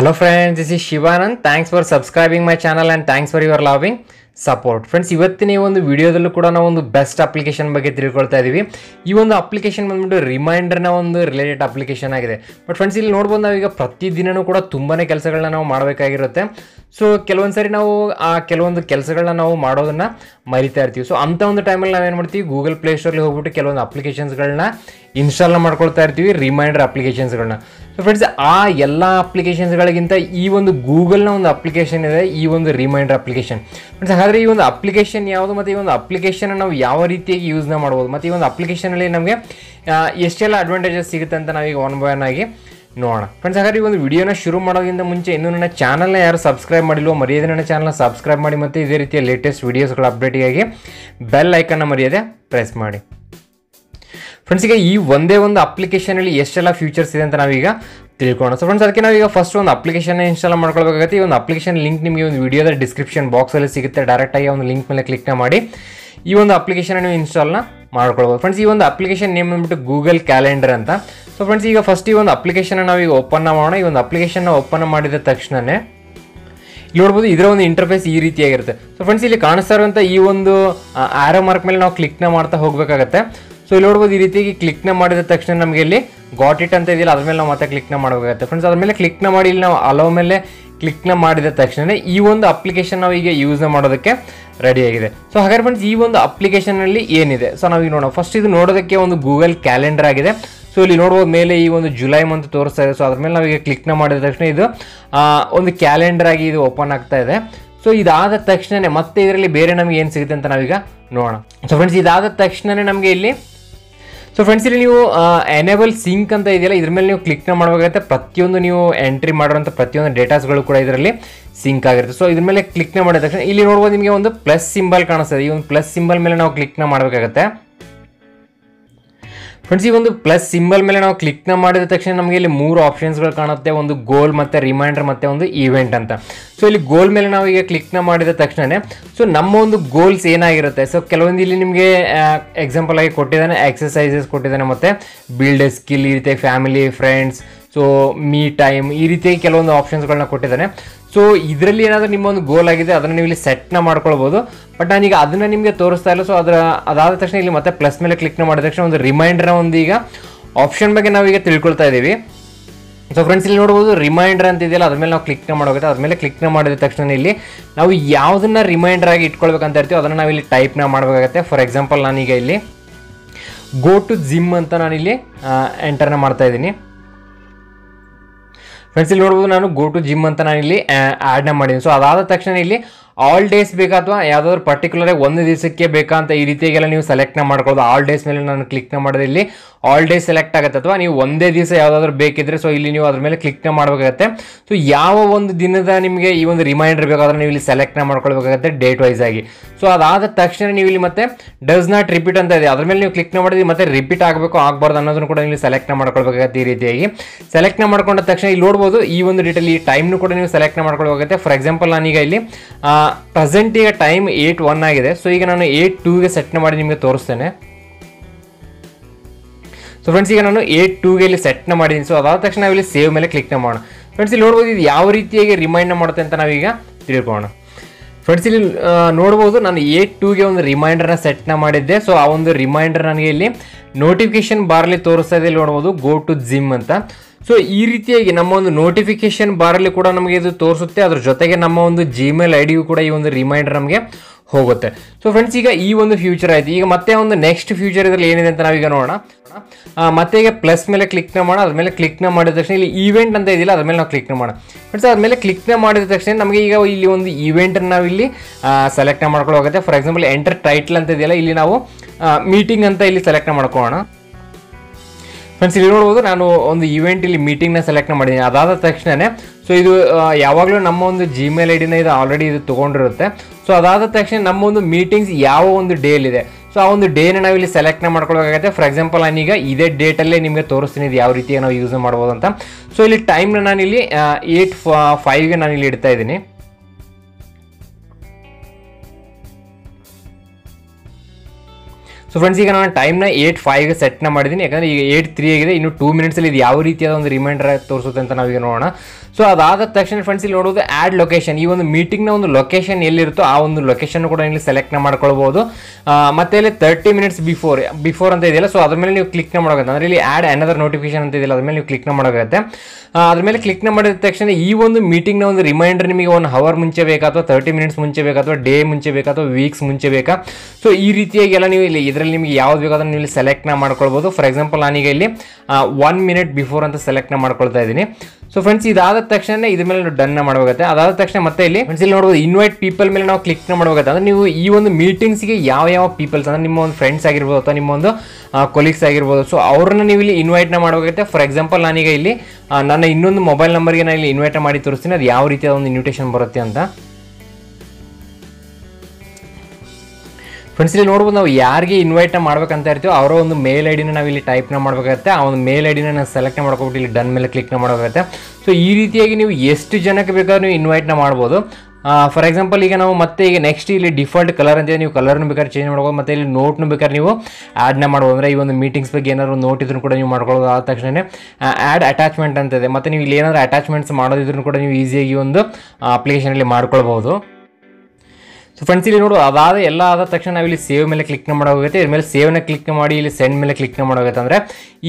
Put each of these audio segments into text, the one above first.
Hello friends, this is Shivanand. Thanks for subscribing my channel and thanks for your loving support. Friends, ಇವತ್ತಿನ ಈ ಒಂದು ವಿಡಿಯೋದಲ್ಲೂ ಕೂಡ ನಾವು ಒಂದು ಬೆಸ್ಟ್ ಅಪ್ಲಿಕೇಶನ್ ಬಗ್ಗೆ ತಿಳಿದುಕೊಳ್ಳುತ್ತಾ ಇದೀವಿ. ಈ ಒಂದು ಅಪ್ಲಿಕೇಶನ್ ಬಂದ್ಬಿಟ್ಟು ರಿಮೈಂಡರ್ ನ ಒಂದು ರಿಲೇಟೆಡ್ ಅಪ್ಲಿಕೇಶನ್ ಆಗಿದೆ. ಬಟ್ ಫ್ರೆಂಡ್ಸ್ ಇಲ್ಲಿ ನೋಡಬಹುದು ನಾವು ಈಗ ಪ್ರತಿದಿನನೂ ಕೂಡ ತುಂಬಾನೇ ಕೆಲಸಗಳನ್ನು ನಾವು ಮಾಡಬೇಕಾಗಿರುತ್ತೆ. ಸೊ ಕೆಲವೊಂದು ಸಾರಿ ನಾವು ಆ ಕೆಲವೊಂದು ಕೆಲಸಗಳನ್ನು ನಾವು ಮಾಡೋದನ್ನ ಮರಿತಾ ಇರ್ತೀವಿ. ಸೊ ಅಂತ ಒಂದು ಟೈಮ್ ಅಲ್ಲಿ ನಾವು ಏನು ಮಾಡ್ತೀವಿ, Google Play Store ಅಲ್ಲಿ ಹೋಗ್ಬಿಟ್ಟು ಕೆಲವೊಂದು ಅಪ್ಲಿಕೇಶನ್ಸ್ ಗಳನ್ನ ಇನ್‌ಸ್ಟಾಲ್ ಮಾಡ್ಕೊಳ್ತಾ ಇರ್ತೀವಿ, ರಿಮೈಂಡರ್ ಅಪ್ಲಿಕೇಶನ್ಸ್ ಗಳನ್ನ. ಸೊ ಫ್ರೆಂಡ್ಸ್ ಆ ಎಲ್ಲ ಅಪ್ಲಿಕೇಶನ್ಸ್ ಗಳಿಗಿಂತ ಈ ಒಂದು Google ನ ಒಂದು ಅಪ್ಲಿಕೇಶನ್ ಇದೆ, ಈ ಒಂದು ರಿಮೈಂಡರ್ ಅಪ್ಲಿಕೇಶನ್. ಫ್ರೆಂಡ್ಸ್ ಹಾಗಾದ್ರೆ ಈ ಒಂದು ಅಪ್ಲಿಕೇಶನ್ ಯಾವುದು ಮತ್ತೆ ಈ ಒಂದು ಅಪ್ಲಿಕೇಶನ್ ನಾವು ಯಾವ ರೀತಿಯಾಗಿ ಯೂಸ್ ಮಾಡಬಹುದು ಮತ್ತೆ ಈ ಒಂದು ಅಪ್ಲಿಕೇಶನ್ ಅಲ್ಲಿ ನಮಗೆ ಎಷ್ಟೆಲ್ಲ ಅಡ್ವಾಂಟೇಜಸ್ ಸಿಗುತ್ತೆ ಅಂತ ನಾವು ಈಗ ಒನ್ ಬೈ ಒನ್ ಆಗಿ ನೋಡೋಣ. ಫ್ರೆಂಡ್ಸ್ ಹಾಗಾದ್ರೆ ಈ ಒಂದು ವಿಡಿಯೋನ ಶುರು ಮಾಡೋಕ್ಕಿಂತ ಮುಂಚೆ ಇನ್ನೂ ನನ್ನ ಚಾನಲ್ನ ಯಾರು ಸಬ್ಸ್ಕ್ರೈಬ್ ಮಾಡಿಲ್ವೋ ಮರೆಯದೆ ನನ್ನ ಚಾನಲ್ನ ಸಬ್ಸ್ಕ್ರೈಬ್ ಮಾಡಿ ಮತ್ತು ಇದೇ ರೀತಿಯ ಲೇಟೆಸ್ಟ್ ವೀಡಿಯೋಸ್ಗಳ ಅಪ್ಡೇಟಿಗಾಗಿ ಬೆಲ್ ಐಕನ್ನ ಮರೆಯದೆ ಪ್ರೆಸ್ ಮಾಡಿ. ಫ್ರೆಂಡ್ಸ್ ಈಗ ಈ ಒಂದೇ ಒಂದು ಅಪ್ಲಿಕೇಶನಲ್ಲಿ ಎಷ್ಟೆಲ್ಲ ಫ್ಯೂಚರ್ಸ್ ಇದೆ ಅಂತ ನಾವೀಗ ತಿಳ್ಕೊಳ್ಳೋಣ. ಸೊ ಫ್ರೆಂಡ್ಸ್ ಅದಕ್ಕೆ ನಾವೀಗ ಫಸ್ಟ್ ಒಂದು ಅಪ್ಲಿಕೇಶನ್ ಇನ್ಸ್ಟಾಲ್ ಮಾಡ್ಕೊಳ್ಬೇಕಾಗುತ್ತೆ. ಈ ಒಂದು ಅಪ್ಲಿಕೇಶನ್ ಲಿಂಕ್ ನಿಮಗೆ ಒಂದು ವಿಡಿಯೋದ ಡಿಸ್ಕ್ರಿಪ್ಷನ್ ಬಾಕ್ಸಲ್ಲಿ ಸಿಗುತ್ತೆ. ಡೈರೆಕ್ಟಾಗಿ ಒಂದು ಲಿಂಕ್ ಮೇಲೆ ಕ್ಲಿಕ್ನ ಮಾಡಿ ಈ ಒಂದು ಅಪ್ಲಿಕೇಶನ್ ನೀವು ಇನ್ಸ್ಟಾಲ್ನ ಮಾಡ್ಕೊಳ್ಬೋದು. ಫ್ರೆಂಡ್ಸ್ ಈ ಒಂದು ಅಪ್ಲಿಕೇಶನ್ ನೇಮ್ ಬಂದ್ಬಿಟ್ಟು Google ಕ್ಯಾಲೆಂಡರ್ ಅಂತ. ಸೊ ಫ್ರೆಂಡ್ಸ್ ಈಗ ಫಸ್ಟ್ ಈ ಒಂದು ಅಪ್ಲಿಕೇಶನ್ ನಾವು ಈಗ ಓಪನ್ ಮಾಡೋಣ. ಈ ಒಂದು ಅಪ್ಲಿಕೇಶನ್ನ ಓಪನ್ ಮಾಡಿದ ತಕ್ಷಣವೇ ಇಲ್ಲಿ ನೋಡ್ಬೋದು ಇದರ ಒಂದು ಇಂಟರ್ಫೇಸ್ ಈ ರೀತಿಯಾಗಿರುತ್ತೆ. ಸೊ ಫ್ರೆಂಡ್ಸ್ ಇಲ್ಲಿ ಕಾಣಿಸ್ತಾ ಇರುವಂಥ ಈ ಒಂದು ಆರೋ ಮಾರ್ಕ್ ಮೇಲೆ ನಾವು ಕ್ಲಿಕ್ನ ಮಾಡ್ತಾ ಹೋಗಬೇಕಾಗತ್ತೆ. ಸೊ ಇಲ್ಲಿ ನೋಡ್ಬೋದು ಈ ರೀತಿಯಾಗಿ ಕ್ಲಿಕ್ನ ಮಾಡಿದ ತಕ್ಷಣ ನಮಗೆ ಇಲ್ಲಿ ಗಾಟ್ ಇಟ್ ಅಂತ ಇದೆಯಲ್ಲ ಅದ್ರ ಮೇಲೆ ನಾವು ಮತ್ತೆ ಕ್ಲಿಕ್ನ ಮಾಡಬೇಕಾಗುತ್ತೆ. ಫ್ರೆಂಡ್ಸ್ ಅದ್ರ ಮೇಲೆ ಕ್ಲಿಕ್ನ ಮಾಡಿ ಇಲ್ಲಿ ನಾವು ಅಲೋ ಮೇಲೆ ಕ್ಲಿಕ್ನ ಮಾಡಿದ ತಕ್ಷಣ ಈ ಒಂದು ಅಪ್ಲಿಕೇಶನ್ ನಾವು ಈಗ ಯೂಸ್ನ ಮಾಡೋದಕ್ಕೆ ರೆಡಿಯಾಗಿದೆ. ಸೊ ಹಾಗಾದ್ರೆ ಫ್ರೆಂಡ್ಸ್ ಈ ಒಂದು ಅಪ್ಲಿಕೇಶನಲ್ಲಿ ಏನಿದೆ ಸೊ ನಾವೀಗ ನೋಡೋಣ. ಫಸ್ಟ್ ಇದು ನೋಡೋದಕ್ಕೆ ಒಂದು Google ಕ್ಯಾಲೆಂಡರ್ ಆಗಿದೆ. ಸೊ ಇಲ್ಲಿ ನೋಡ್ಬೋದು ಮೇಲೆ ಈ ಒಂದು ಜುಲೈ ಮಂತ್ ತೋರಿಸ್ತಾ ಇದೆ. ಸೊ ಅದ್ರ ಮೇಲೆ ನಾವೀಗ ಕ್ಲಿಕ್ನ ಮಾಡಿದ ತಕ್ಷಣ ಇದು ಒಂದು ಕ್ಯಾಲೆಂಡರ್ ಆಗಿ ಇದು ಓಪನ್ ಆಗ್ತಾ ಇದೆ. ಸೊ ಇದಾದ ತಕ್ಷಣವೇ ಮತ್ತೆ ಇದರಲ್ಲಿ ಬೇರೆ ನಮಗೆ ಏನು ಸಿಗುತ್ತೆ ಅಂತ ನಾವೀಗ ನೋಡೋಣ. ಸೊ ಫ್ರೆಂಡ್ಸ್ ಇದಾದ ತಕ್ಷಣವೇ ನಮಗೆ ಇಲ್ಲಿ ಸೊ ಫ್ರೆಂಡ್ಸ್ ಇಲ್ಲಿ ನೀವು ಎನೇಬಲ್ ಸಿಂಕ್ ಅಂತ ಇದೆಯಲ್ಲ ಇದ್ರ ಮೇಲೆ ನೀವು ಕ್ಲಿಕ್ನ ಮಾಡಬೇಕಾಗುತ್ತೆ. ಪ್ರತಿಯೊಂದು ನೀವು ಎಂಟ್ರಿ ಮಾಡಿರೋಂಥ ಪ್ರತಿಯೊಂದು ಡೇಟಾಸ್ಗಳು ಕೂಡ ಇದರಲ್ಲಿ ಸಿಂಕ್ ಆಗಿರುತ್ತೆ. ಸೊ ಇದ್ರ ಮೇಲೆ ಕ್ಲಿಕ್ನ ಮಾಡಿದ ತಕ್ಷಣ ಇಲ್ಲಿ ನೋಡ್ಬೋದು ನಿಮಗೆ ಒಂದು ಪ್ಲಸ್ ಸಿಂಬಲ್ ಕಾಣಿಸ್ತದೆ. ಈ ಒಂದು ಪ್ಲಸ್ ಸಿಂಬಲ್ ಮೇಲೆ ನಾವು ಕ್ಲಿಕ್ನ ಮಾಡಬೇಕಾಗತ್ತೆ. ಫ್ರೆಂಡ್ಸ್ ಈ ಒಂದು ಪ್ಲಸ್ ಸಿಂಬಲ್ ಮೇಲೆ ನಾವು ಕ್ಲಿಕ್ನ ಮಾಡಿದ ತಕ್ಷಣ ನಮಗೆ ಇಲ್ಲಿ ಮೂರು ಆಪ್ಷನ್ಸ್ಗಳು ಕಾಣುತ್ತೆ. ಒಂದು ಗೋಲ್ ಮತ್ತು ರಿಮೈಂಡರ್ ಮತ್ತು ಒಂದು ಈವೆಂಟ್ ಅಂತ. ಸೊ ಇಲ್ಲಿ ಗೋಲ್ ಮೇಲೆ ನಾವು ಈಗ ಕ್ಲಿಕ್ನ ಮಾಡಿದ ತಕ್ಷಣ ಸೊ ನಮ್ಮ ಒಂದು ಗೋಲ್ಸ್ ಏನಾಗಿರುತ್ತೆ ಸೊ ಕೆಲವೊಂದು ಇಲ್ಲಿ ನಿಮಗೆ ಎಕ್ಸಾಂಪಲ್ ಆಗಿ ಕೊಟ್ಟಿದ್ದಾನೆ, ಎಕ್ಸಸೈಸಸ್ ಕೊಟ್ಟಿದ್ದಾನೆ ಮತ್ತು ಬಿಲ್ಡ್ ಎ ಸ್ಕಿಲ್, ಈ ರೀತಿಯಾಗಿ family, friends, so me time, ಈ ರೀತಿಯಾಗಿ ಕೆಲವೊಂದು ಆಪ್ಷನ್ಸ್ಗಳನ್ನ ಕೊಟ್ಟಿದ್ದಾನೆ. ಸೊ ಇದರಲ್ಲಿ ಏನಾದರೂ ನಿಮ್ಮೊಂದು ಗೋಲ್ ಆಗಿದೆ ಅದನ್ನು ನೀವು ಇಲ್ಲಿ ಸೆಟ್ನ ಮಾಡ್ಕೊಳ್ಬೋದು. ಬಟ್ ನಾನೀಗ ಅದನ್ನು ನಿಮಗೆ ತೋರಿಸ್ತಾ ಇಲ್ಲ. ಸೊ ಅದಾದ ತಕ್ಷಣ ಇಲ್ಲಿ ಮತ್ತೆ ಪ್ಲಸ್ ಮೇಲೆ ಕ್ಲಿಕ್ನ ಮಾಡಿದ ತಕ್ಷಣ ಒಂದು ರಿಮೈಂಡರ್ನ ಒಂದು ಈಗ ಆಪ್ಷನ್ ಬಗ್ಗೆ ನಾವೀಗ ತಿಳ್ಕೊಳ್ತಾ ಇದ್ದೀವಿ. ಸೊ ಫ್ರೆಂಡ್ಸ್ ಇಲ್ಲಿ ನೋಡ್ಬೋದು ರಿಮೈಂಡರ್ ಅಂತ ಇದೆಯಲ್ಲ ಅದ್ರ ಮೇಲೆ ನಾವು ಕ್ಲಿಕ್ನ ಮಾಡೋಗುತ್ತೆ. ಅದ್ರ ಮೇಲೆ ಕ್ಲಿಕ್ನ ಮಾಡಿದ ತಕ್ಷಣ ಇಲ್ಲಿ ನಾವು ಯಾವುದನ್ನು ರಿಮೈಂಡರ್ ಆಗಿ ಇಟ್ಕೊಳ್ಬೇಕಂತ ಇರ್ತೀವಿ ಅದನ್ನು ನಾವಿಲ್ಲಿ ಟೈಪ್ನ ಮಾಡಬೇಕಾಗುತ್ತೆ. ಫಾರ್ ಎಕ್ಸಾಂಪಲ್ ನಾನೀಗ ಇಲ್ಲಿ ಗೋ ಟು ಜಿಮ್ ಅಂತ ನಾನಿಲ್ಲಿ ಎಂಟರ್ನ ಮಾಡ್ತಾ ಇದ್ದೀನಿ. ಫ್ರೆಂಡ್ಸ್ ಇಲ್ಲಿ ನೋಡ್ಬೋದು ನಾನು ಗೋ ಟು ಜಿಮ್ ಅಂತ ನಾನು ಇಲ್ಲಿ ಆ್ಯಡ್ನ ಮಾಡಿದ್ದೀನಿ. ಸೊ ಅದಾದ ತಕ್ಷಣ ಇಲ್ಲಿ ಆಲ್ ಡೇಸ್ ಬೇಕಾ ಅಥವಾ ಯಾವುದಾದ್ರು ಪರ್ಟಿಕ್ಯುಲರಾಗಿ ಒಂದು ದಿವಸಕ್ಕೆ ಬೇಕಾ ಅಂತ ಈ ರೀತಿಯಾಗೆಲ್ಲ ನೀವು ಸೆಲೆಕ್ಟ್ನ ಮಾಡ್ಕೊಳ್ಬೋದು. ಆಲ್ ಡೇಸ್ ಮೇಲೆ ನಾನು ಕ್ಲಿಕ್ನ ಮಾಡಿದ್ರೆ ಇಲ್ಲಿ ಆಲ್ ಡೇ ಸೆಲೆಕ್ಟ್ ಆಗುತ್ತೆ. ಅಥವಾ ನೀವು ಒಂದೇ ದಿವಸ ಯಾವುದಾದ್ರೂ ಬೇಕಿದ್ರೆ ಸೊ ಇಲ್ಲಿ ನೀವು ಅದ್ರ ಮೇಲೆ ಕ್ಲಿಕ್ನ ಮಾಡಬೇಕಾಗತ್ತೆ. ಸೊ ಯಾವ ಒಂದು ದಿನದ ನಿಮಗೆ ಈ ಒಂದು ರಿಮೈಂಡರ್ ಬೇಕಾದ್ರೆ ನೀವು ಇಲ್ಲಿ ಸೆಲೆಕ್ಟ್ನ ಮಾಡ್ಕೊಳ್ಬೇಕಾಗತ್ತೆ ಡೇಟ್ ವೈಸ್ ಆಗಿ. ಸೊ ಅದಾದ ತಕ್ಷಣ ನೀವು ಇಲ್ಲಿ ಮತ್ತೆ ಡಸ್ ನಾಟ್ ರಿಪೀಟ್ ಅಂತ ಇದೆ ಅದ್ರ ಮೇಲೆ ನೀವು ಕ್ಲಿಕ್ನ ಮಾಡಿದ್ರೆ ಮತ್ತೆ ರಿಪೀಟ್ ಆಗಬೇಕು ಆಗಬಾರ್ದು ಅನ್ನೋದನ್ನು ಕೂಡ ನೀವು ಸೆಲೆಕ್ಟ್ನ ಮಾಡ್ಕೊಳ್ಬೇಕಾಗತ್ತೆ. ಈ ರೀತಿಯಾಗಿ ಸೆಲೆಕ್ಟ್ನ ಮಾಡ್ಕೊಂಡ ತಕ್ಷಣ ಇಲ್ಲಿ ನೋಡ್ಬೋದು ಈ ಒಂದು ಡೀಟೇಲ್ ಈ ಟೈಮ್ನು ಕೂಡ ನೀವು ಸೆಲೆಕ್ಟ್ನ ಮಾಡ್ಕೊಳ್ಬೇಕಾಗತ್ತೆ. ಫಾರ್ ಎಕ್ಸಾಂಪಲ್ ನಾನೀಗ ಇಲ್ಲಿ ಪ್ರೆಸೆಂಟ್ ಈಗ ಟೈಮ್ 8:01 ಆಗಿದೆ. ಸೊ ಈಗ ನಾನು 8:02ಗೆ ಸೆಟ್ನ ಮಾಡಿ ನಿಮಗೆ ತೋರಿಸ್ತೇನೆ. ಸೊ ಫ್ರೆಂಡ್ಸ್ ಈಗ ನಾನು 8:02ಗೆ ಇಲ್ಲಿ ಸೆಟ್ನ ಮಾಡಿದ್ದೀನಿ. ಸೊ ಅದಾದ ತಕ್ಷಣ ನಾವಿಲ್ಲಿ ಸೇವ್ ಮೇಲೆ ಕ್ಲಿಕ್ನ ಮಾಡೋಣ. ಫ್ರೆಂಡ್ಸ್ ಇಲ್ಲಿ ನೋಡ್ಬೋದು ಇದು ಯಾವ ರೀತಿಯಾಗಿ ರಿಮೈಂಡ್ ಮಾಡುತ್ತೆ ಅಂತ ನಾವೀಗ ತಿಳ್ಕೊಳ್ಳೋಣ. ಫ್ರೆಂಡ್ಸ್ ಇಲ್ಲಿ ನೋಡ್ಬೋದು ನಾನು 8:02ಗೆ ಒಂದು ರಿಮೈಂಡರ್ನ ಸೆಟ್ನ ಮಾಡಿದ್ದೆ. ಸೊ ಆ ಒಂದು ರಿಮೈಂಡರ್ ನನಗೆ ಇಲ್ಲಿ ನೋಟಿಫಿಕೇಶನ್ ಬಾರಲ್ಲಿ ತೋರಿಸ್ತಾ ಇದೆ. ಇಲ್ಲಿ ನೋಡ್ಬೋದು ಗೋ ಟು ಜಿಮ್ ಅಂತ. ಸೊ ಈ ರೀತಿಯಾಗಿ ನಮ್ಮ ಒಂದು ನೋಟಿಫಿಕೇಶನ್ ಬಾರಲ್ಲಿ ಕೂಡ ನಮಗೆ ಇದು ತೋರಿಸುತ್ತೆ. ಅದ್ರ ಜೊತೆಗೆ ನಮ್ಮ ಒಂದು ಜಿಮೇಲ್ ಐ ಡಿಗೂ ಕೂಡ ಈ ಒಂದು ರಿಮೈಂಡರ್ ನಮಗೆ ಹೋಗುತ್ತೆ. ಸೊ ಫ್ರೆಂಡ್ಸ್ ಈಗ ಈ ಒಂದು ಫ್ಯೂಚರ್ ಆಯಿತು. ಈಗ ಮತ್ತೆ ಒಂದು ನೆಕ್ಸ್ಟ್ ಫ್ಯೂಚರ್ ಇದರಲ್ಲಿ ಏನಿದೆ ಅಂತ ನಾವೀಗ ನೋಡೋಣ. ಮತ್ತೆ ಈಗ ಪ್ಲಸ್ ಮೇಲೆ ಕ್ಲಿಕ್ನ ಮಾಡೋಣ. ಅದ್ರ ಮೇಲೆ ಕ್ಲಿಕ್ನ ಮಾಡಿದ ತಕ್ಷಣ ಇಲ್ಲಿ ಈವೆಂಟ್ ಅಂತ ಇದೆಯಲ್ಲ ಅದ್ರ ಮೇಲೆ ನಾವು ಕ್ಲಿಕ್ನ ಮಾಡೋಣ. ಫ್ರೆಂಡ್ಸ್ ಅದ್ರ ಮೇಲೆ ಕ್ಲಿಕ್ನ ಮಾಡಿದ ತಕ್ಷಣ ನಮಗೆ ಈಗ ಇಲ್ಲಿ ಒಂದು ಈವೆಂಟನ್ನು ನಾವಿಲ್ಲಿ ಸೆಲೆಕ್ಟ್ನ ಮಾಡ್ಕೊಳ್ಳೋಗುತ್ತೆ. ಫಾರ್ ಎಕ್ಸಾಂಪಲ್ ಎಂಟರ್ ಟೈಟಲ್ ಅಂತ ಇದೆಯಲ್ಲ ಇಲ್ಲಿ ನಾವು ಮೀಟಿಂಗ್ ಅಂತ ಇಲ್ಲಿ ಸೆಲೆಕ್ಟ್ನ ಮಾಡ್ಕೊಳ್ಳೋಣ. ಫ್ರೆಂಡ್ಸ್ ಇಲ್ಲಿ ನೋಡ್ಬೋದು ನಾನು ಒಂದು ಈವೆಂಟ್ ಇಲ್ಲಿ ಮೀಟಿಂಗ್ನ ಸೆಲೆಕ್ಟ್ನ ಮಾಡಿದ್ದೀನಿ. ಅದಾದ ತಕ್ಷಣವೇ ಸೊ ಇದು ಯಾವಾಗಲೂ ನಮ್ಮ ಒಂದು ಜಿಮೇಲ್ ಐ ಡಿನ ಇದು ಆಲ್ರೆಡಿ ಇದು ತೊಗೊಂಡಿರುತ್ತೆ. ಸೊ ಅದಾದ ತಕ್ಷಣ ನಮ್ಮ ಒಂದು ಮೀಟಿಂಗ್ಸ್ ಯಾವ ಒಂದು ಡೇಲಿದೆ ಸೊ ಆ ಒಂದು ಡೇನ ನಾವಿಲ್ಲಿ ಸೆಲೆಕ್ಟ್ನ ಮಾಡ್ಕೊಳ್ಬೇಕಾಗುತ್ತೆ. ಫಾರ್ ಎಕ್ಸಾಂಪಲ್ ನಾನೀಗ ಇದೇ ಡೇಟಲ್ಲೇ ನಿಮಗೆ ತೋರಿಸ್ತೀನಿ ಇದು ಯಾವ ರೀತಿಯಾಗಿ ನಾವು ಯೂಸ್ ಮಾಡ್ಬೋದು ಅಂತ. ಸೊ ಇಲ್ಲಿ ಟೈಮ್ನ ನಾನಿಲ್ಲಿ 8:05ಗೆ ನಾನಿಲ್ಲಿ ಇಡ್ತಾ ಇದ್ದೀನಿ. So friends, ಈಗ ನಾನು ಟೈಮ್ ನ 8:05 ಗೆ ಸೆಟ್ ನ ಮಾಡಿದೀನಿ, ಯಾಕಂದ್ರೆ ಈಗ 8:03 ಆಗಿದೆ, ಇನ್ನು 2 ಮಿನಿಟ್ಸ್ ಅಲ್ಲಿ ಇದು ಯಾವ ರೀತಿಯಾದ ಒಂದು ರಿಮೈಂಡರ್ ತೋರಿಸುತ್ತೆ ಅಂತ ನಾವು ಈಗ ನೋಡೋಣ. ಸೊ ಅದಾದ ತಕ್ಷಣ ಫ್ರೆಂಡ್ಸ್ ಇಲ್ಲಿ ನೋಡೋದು ಆಡ್ ಲೊಕೇಶನ್. ಈ ಒಂದು ಮೀಟಿಂಗ್ ನ ಒಂದು ಲೊಕೇಶನ್ ಎಲ್ಲಿರುತ್ತೋ ಆ ಒಂದು ಲೊಕೇಶನ್ ಕೂಡ ಇಲ್ಲಿ ಸೆಲೆಕ್ಟ್ ಮಾಡ್ಕೊಳ್ಬಹುದು. ಮತ್ತೆ ಇಲ್ಲಿ 30 ಮಿನಿಟ್ಸ್ ಬಿಫೋರ್ ಅಂತ ಇದೆಯಲ್ಲ, ಸೊ ಅದ್ರ ಮೇಲೆ ನೀವು ಕ್ಲಿಕ್ ಮಾಡೋಕೆ, ಅಂದ್ರೆ ಇಲ್ಲಿ ಆಡ್ ಅನದರ್ ನೋಟಿಫಿಕೇಶನ್ ಅಂತ ಇದೆಯಲ್ಲ, ಅದ್ರ ಮೇಲೆ ನೀವು ಕ್ಲಿಕ್ ಮಾಡೋಕೆ. ಅದ್ರ ಮೇಲೆ ಕ್ಲಿಕ್ ಮಾಡಿದ ತಕ್ಷಣ ಈ ಒಂದು ಮೀಟಿಂಗ್ ನ ಒಂದು ರಿಮೈಂಡರ್ ನಿಮಗೆ 1 hour ಮುಂಚೆ ಬೇಕಾ, ಅಥವಾ 30 ಮಿನಿಟ್ಸ್ ಮುಂಚೆ ಬೇಕಾ, ಅಥವಾ ಡೇ ಮುಂಚೆ ಬೇಕಾ, ಅಥವಾ ವೀಕ್ಸ್ ಮುಂಚೆ ಬೇಕಾ. ಸೊ ಈ ರೀತಿಯಾಗಿ ಎಲ್ಲ ನೀವು ಇಲ್ಲಿ ಇದರಲ್ಲಿ ನಿಮಗೆ ಯಾವ್ದು ಬೇಕಾದ್ರೆ ನೀವು ಇಲ್ಲಿ ಸೆಲೆಕ್ಟ್ ಮಾಡ್ಕೊಳ್ಬಹುದು. ಫಾರ್ ಎಕ್ಸಾಂಪಲ್ ನಾನೀಗ ಇಲ್ಲಿ 1 minute ಬಿಫೋರ್ ಅಂತ ಸೆಲೆಕ್ಟ್ ಮಾಡ್ಕೊಳ್ತಾ ಇದ್ದೀನಿ. ಸೊ ಫ್ರೆಂಡ್ಸ್ ಇದಾದ ತಕ್ಷಣ ಇದ್ರ ಮೇಲೆ ನಾವು ಡನ್ ಮಾಡಬೇಕಾಗುತ್ತೆ. ಅದಾದ ತಕ್ಷಣ ಮತ್ತೆ ಇಲ್ಲಿ ಫ್ರೆಂಡ್ಸ್ ಇಲ್ಲಿ ನೋಡಬಹುದು ಇನ್ವೈಟ್ ಪೀಪಲ್ ಮೇಲೆ ನಾವು ಕ್ಲಿಕ್ ಮಾಡಬೇಕಾಗುತ್ತೆ. ಅಂದ್ರೆ ನೀವು ಈ ಒಂದು ಮೀಟಿಂಗ್ಸ್ಗೆ ಯಾವ ಯಾವ ಪೀಪಲ್ಸ್, ಅಂದ್ರೆ ನಿಮ್ಮ ಒಂದು ಫ್ರೆಂಡ್ಸ್ ಆಗಿರ್ಬೋದು ಅಥವಾ ನಿಮ್ಮ ಒಂದು ಕೊಲೀಗ್ಸ್ ಆಗಿರ್ಬೋದು, ಸೊ ಅವ್ರನ್ನ ನೀವು ಇಲ್ಲಿ ಇನ್ವೈಟ್ನ ಮಾಡಬೇಕಾಗುತ್ತೆ. ಫಾರ್ ಎಕ್ಸಾಂಪಲ್ ನಾನೀಗ ಇಲ್ಲಿ ನನ್ನ ಇನ್ನೊಂದು ಮೊಬೈಲ್ ನಂಬರ್ಗೆ ನಾನು ಇಲ್ಲಿ ಇನ್ವೈಟ್ ಮಾಡಿ ತೋರಿಸ್ತೀನಿ, ಅದು ಯಾವ ರೀತಿಯಾದ ಒಂದು ಇನ್ವಿಟೇಷನ್ ಬರುತ್ತೆ ಅಂತ. ಫ್ರೆಂಡ್ಸ್ ಇಲ್ಲಿ ನೋಡ್ಬೋದು ನಾವು ಯಾರಿಗೆ ಇನ್ವೈಟ್ನ ಮಾಡ್ಬೇಕಂತ ಇರ್ತೀವಿ ಅವರ ಒಂದು ಮೇಲ್ ಐ ಡಿನ ನಾವು ಇಲ್ಲಿ ಟೈಪ್ನ ಮಾಡಬೇಕಾಗುತ್ತೆ. ಆ ಒಂದು ಮೇಲ್ ಐ ಡಿನ ನಾವು ಸೆಲೆಕ್ಟ್ ಮಾಡ್ಕೊಬಿಟ್ಟು ಇಲ್ಲಿ ಡನ್ ಮೇಲೆ ಕ್ಲಿಕ್ನ ಮಾಡಬೇಕಾಗುತ್ತೆ. ಸೊ ಈ ರೀತಿಯಾಗಿ ನೀವು ಎಷ್ಟು ಜನಕ್ಕೆ ಬೇಕಾದ್ರೂ ನೀವು ಇನ್ವೈಟ್ನ ಮಾಡ್ಬೋದು. ಫಾರ್ ಎಕ್ಸಾಂಪಲ್ ಈಗ ನಾವು ಮತ್ತೆ ಈಗ ನೆಕ್ಸ್ಟ್ ಇಲ್ಲಿ ಡಿಫಾಲ್ಟ್ ಕಲರ್ ಅಂತ ನೀವು ಕಲರ್ನು ಬೇಕಾದ್ರೆ ಚೇಂಜ್ ಮಾಡ್ಬೋದು, ಮತ್ತು ಇಲ್ಲಿ ನೋಟ್ನು ಬೇಕಾದ್ರೆ ನೀವು ಆ್ಯಡ್ನ ಮಾಡ್ಬೋದು. ಅಂದರೆ ಈ ಒಂದು ಮೀಟಿಂಗ್ಸ್ ಬಗ್ಗೆ ಏನಾದ್ರು ನೋಟ್ ಇದ್ರೂ ಕೂಡ ನೀವು ಮಾಡ್ಕೊಳ್ಳೋದು. ಆದ ತಕ್ಷಣ ಆ್ಯಡ್ ಅಟ್ಯಾಚ್ಮೆಂಟ್ ಅಂತ ಇದೆ, ಮತ್ತು ನೀವು ಇಲ್ಲಿ ಏನಾದರೂ ಅಟ್ಯಾಚ್ಮೆಂಟ್ಸ್ ಮಾಡೋದಿದ್ರು ಕೂಡ ನೀವು ಈಸಿಯಾಗಿ ಒಂದು ಅಪ್ಲಿಕೇಶನಲ್ಲಿ ಮಾಡ್ಕೊಳ್ಬೋದು. ಸೊ ಫ್ರೆಂಡ್ಸ್ ಇಲ್ಲಿ ನೋಡು ಅದಾದ ಎಲ್ಲ ಆದ ತಕ್ಷಣ ನಾವಿಲ್ಲಿ ಸೇವ್ ಮೇಲೆ ಕ್ಲಿಕ್ನ ಮಾಡೋಗುತ್ತೆ. ಇದ್ರ ಮೇಲೆ ಸೇವ್ನ ಕ್ಲಿಕ್ ಮಾಡಿ ಇಲ್ಲಿ ಸೆಂಡ್ ಮೇಲೆ ಕ್ಲಿಕ್ನ ಮಾಡೋಗುತ್ತೆ. ಅಂದರೆ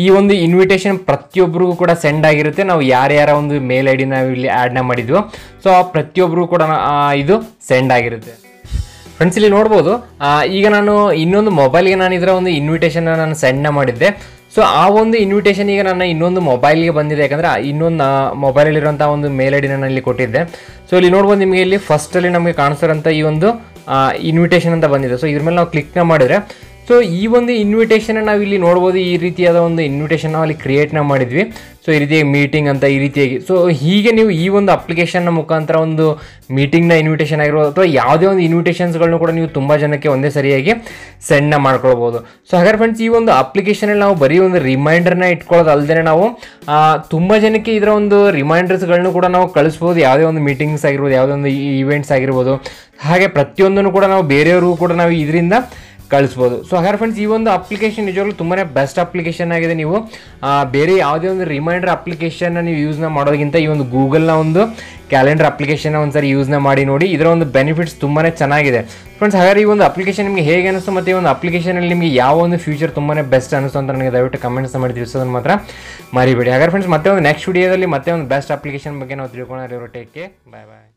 ಈ ಒಂದು ಇನ್ವಿಟೇಷನ್ ಪ್ರತಿಯೊಬ್ಬರಿಗೂ ಕೂಡ ಸೆಂಡ್ ಆಗಿರುತ್ತೆ, ನಾವು ಯಾರ್ಯಾರ ಒಂದು ಮೇಲ್ ಐ ಡಿ ನಾವಿಲ್ಲಿ ಆ್ಯಡ್ನ ಮಾಡಿದ್ವು, ಸೊ ಆ ಪ್ರತಿಯೊಬ್ಬರಿಗೂ ಕೂಡ ಇದು ಸೆಂಡ್ ಆಗಿರುತ್ತೆ. ಫ್ರೆಂಡ್ಸ್ ಇಲ್ಲಿ ನೋಡ್ಬೋದು ಈಗ ನಾನು ಇನ್ನೊಂದು ಮೊಬೈಲ್ಗೆ ನಾನು ಇದರ ಒಂದು ಇನ್ವಿಟೇಷನ್ನ ನಾನು ಸೆಂಡ್ನ ಮಾಡಿದ್ದೆ. ಸೊ ಆ ಒಂದು ಇನ್ವಿಟೇಷನ್ ಈಗ ನನ್ನ ಇನ್ನೊಂದು ಮೊಬೈಲ್ಗೆ ಬಂದಿದೆ, ಯಾಕಂದರೆ ಇನ್ನೊಂದು ಮೊಬೈಲಲ್ಲಿರುವಂಥ ಒಂದು ಮೇಲ್ ಐ ಡಿನ ನಾನು ಇಲ್ಲಿ ಕೊಟ್ಟಿದ್ದೆ. ಸೊ ಇಲ್ಲಿ ನೋಡ್ಬೋದು ನಿಮಗೆ ಇಲ್ಲಿ ಫಸ್ಟಲ್ಲಿ ನಮಗೆ ಕಾಣಿಸೋರಂಥ ಈ ಒಂದು ಇನ್ವಿಟೇಷನ್ ಅಂತ ಬಂದಿದೆ. ಸೊ ಇದ್ರ ಮೇಲೆ ನಾವು ಕ್ಲಿಕ್ನ ಮಾಡಿದರೆ ಸೊ ಈ ಒಂದು ಇನ್ವಿಟೇಷನ್ನ ನಾವು ಇಲ್ಲಿ ನೋಡ್ಬೋದು. ಈ ರೀತಿಯಾದ ಒಂದು ಇನ್ವಿಟೇಷನ್ ನಾವು ಅಲ್ಲಿ ಕ್ರಿಯೇಟ್ನ ಮಾಡಿದ್ವಿ. ಸೊ ಈ ರೀತಿಯಾಗಿ ಮೀಟಿಂಗ್ ಅಂತ ಈ ರೀತಿಯಾಗಿ. ಸೊ ಹೀಗೆ ನೀವು ಈ ಒಂದು ಅಪ್ಲಿಕೇಶನ್ನ ಮುಖಾಂತರ ಒಂದು ಮೀಟಿಂಗ್ನ ಇನ್ವಿಟೇಷನ್ ಆಗಿರ್ಬೋದು ಅಥವಾ ಯಾವುದೇ ಒಂದು ಇನ್ವಿಟೇಷನ್ಸ್ಗಳನ್ನೂ ಕೂಡ ನೀವು ತುಂಬ ಜನಕ್ಕೆ ಒಂದೇ ಸರಿಯಾಗಿ ಸೆಂಡ್ನ ಮಾಡ್ಕೊಳ್ಬೋದು. ಸೊ ಹಾಗಾದ್ರೆ ಫ್ರೆಂಡ್ಸ್ ಈ ಒಂದು ಅಪ್ಲಿಕೇಶನಲ್ಲಿ ನಾವು ಬರೀ ಒಂದು ರಿಮೈಂಡರ್ನ ಇಟ್ಕೊಳ್ಳೋದು ಅಲ್ಲದೆ ನಾವು ತುಂಬ ಜನಕ್ಕೆ ಇದರ ಒಂದು ರಿಮೈಂಡರ್ಸ್ಗಳನ್ನೂ ಕೂಡ ನಾವು ಕಳಿಸ್ಬೋದು. ಯಾವುದೇ ಒಂದು ಮೀಟಿಂಗ್ಸ್ ಆಗಿರ್ಬೋದು, ಯಾವುದೇ ಒಂದು ಈವೆಂಟ್ಸ್ ಆಗಿರ್ಬೋದು, ಹಾಗೆ ಪ್ರತಿಯೊಂದನ್ನು ಕೂಡ ನಾವು ಬೇರೆಯವ್ರಿಗೂ ಕೂಡ ನಾವು ಇದರಿಂದ ಕಳಿಸ್ಬೋದು. ಸೊ ಹಾಗಾದ್ರೆ ಫ್ರೆಂಡ್ಸ್ ಈ ಒಂದು ಅಪ್ಲಿಕೇಶನ್ ನಿಜವಾಗ್ಲೂ ತುಂಬಾ ಬೆಸ್ಟ್ ಅಪ್ಲಿಕೇಶನ್ ಆಗಿದೆ. ನೀವು ಬೇರೆ ಯಾವುದೇ ಒಂದು ರಿಮೈಂಡರ್ ಅಪ್ಲಿಕೇಶನ್ನ ನೀವು ಯೂಸ್ನ ಮಾಡೋದಕ್ಕಿಂತ ಈ ಒಂದು ಗೂಗಲ್ನ ಒಂದು ಕ್ಯಾಲೆಂಡರ್ ಅಪ್ಲಿಕೇಶನ್ನ ಒಂದು ಸಾರಿ ಯೂಸ್ನ ಮಾಡಿ ನೋಡಿ. ಇದರ ಒಂದು ಬೆನಿಫಿಟ್ಸ್ ತುಂಬಾ ಚೆನ್ನಾಗಿದೆ ಫ್ರೆಂಡ್ಸ್. ಹಾಗಾದ್ರೆ ಈ ಒಂದು ಅಪ್ಲಿಕೇಶನ್ ನಿಮಗೆ ಹೇಗೆ ಅನಿಸ್ತು ಮತ್ತು ಈ ಒಂದು ಅಪ್ಲಿಕೇಶನಲ್ಲಿ ನಿಮಗೆ ಯಾವ ಒಂದು ಫ್ಯೂಚರ್ ತುಂಬಾ ಬೆಸ್ಟ್ ಅನಿಸ್ತು ಅಂತ ನನಗೆ ದಯವಿಟ್ಟು ಕಮೆಂಟ್ಸ್ನ ಮಾಡಿ ತಿಳಿಸೋದನ್ನು ಮಾತ್ರ ಮರಿಬೇಡಿ. ಹಾಗಾದ್ರೆ ಫ್ರೆಂಡ್ಸ್ ಮತ್ತೆ ಒಂದು ನೆಕ್ಸ್ಟ್ ವಿಡಿಯೋದಲ್ಲಿ ಮತ್ತೆ ಒಂದು ಬೆಸ್ಟ್ ಅಪ್ಲಿಕೇಶನ್ ಬಗ್ಗೆ ನಾವು ತಿಳ್ಕೊಳ್ಳೋಣ. ಟೇಕ್ ಕೇರ್, ಬಾಯ್ ಬಾಯ್.